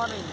morning.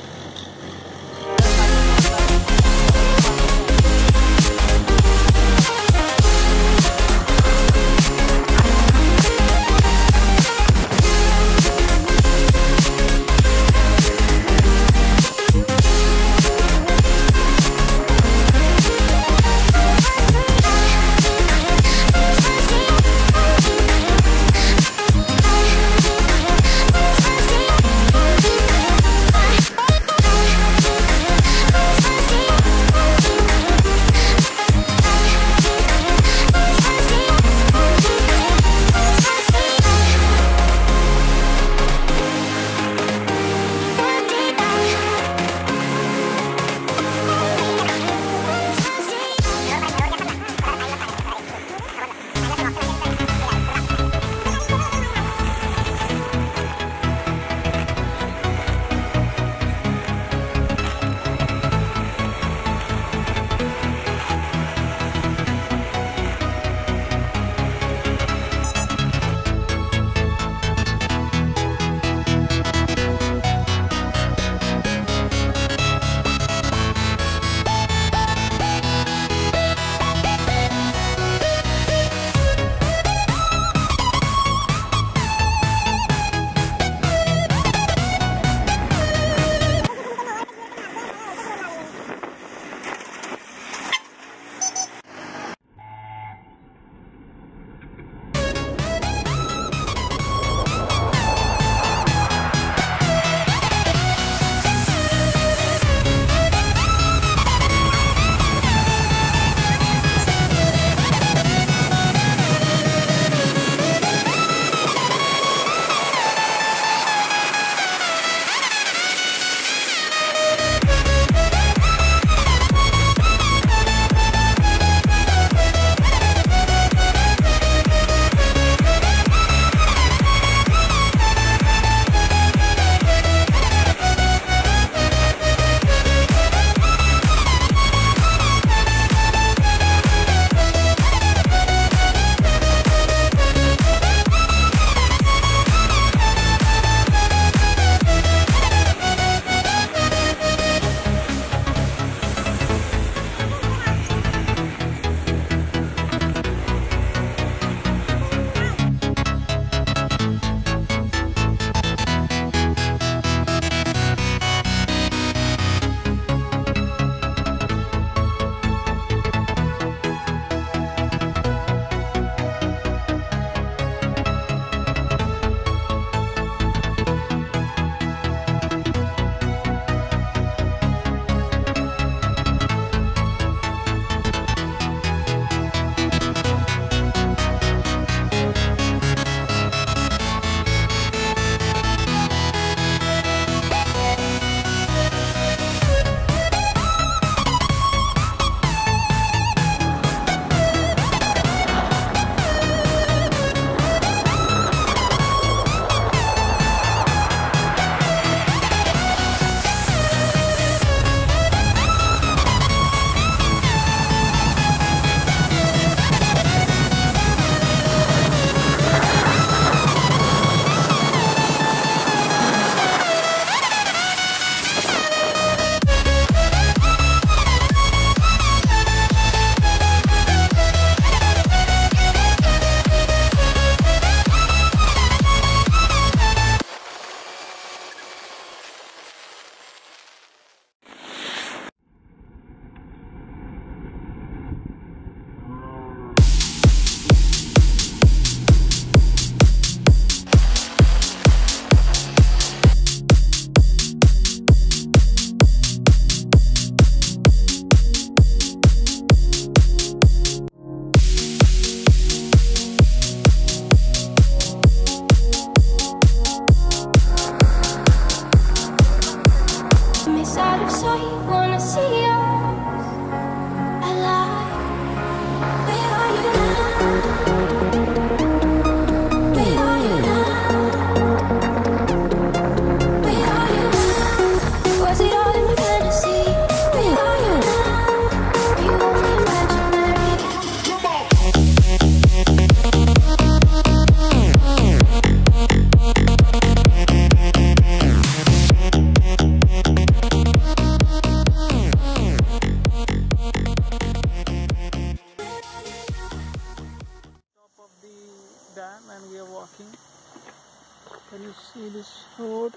Can you see this road?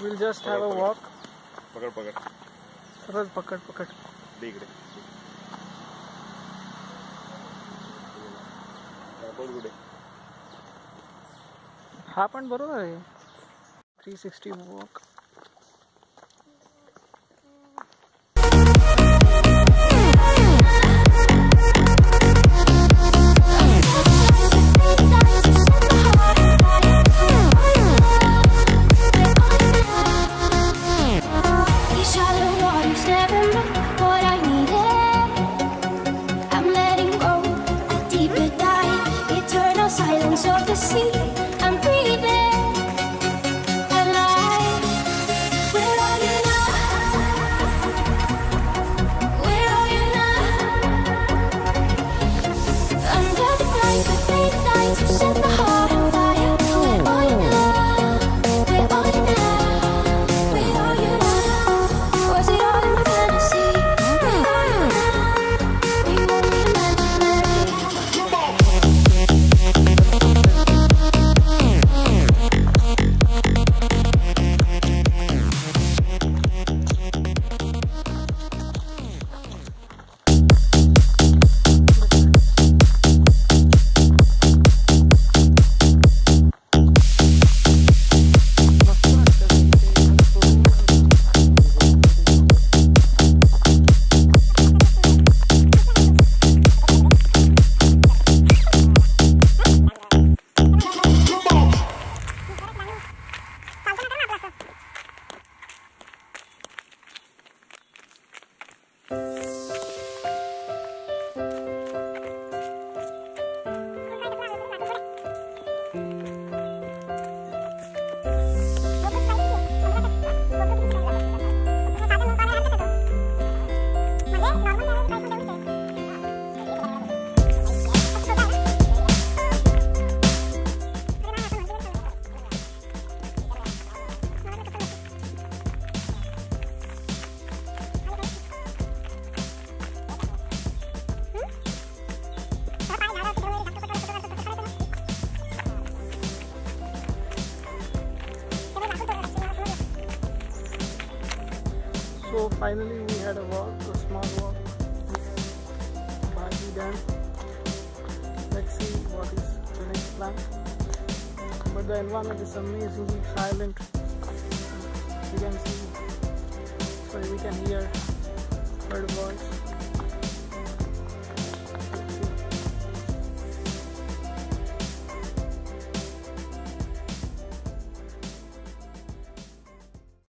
We'll just have a walk. Pakad. Happened, bro. 360 walk. So finally we had a walk, a small walk. Barvi Dam. Let's see what is the next plan. But the environment is amazingly silent. You can see, sorry, we can hear bird voice.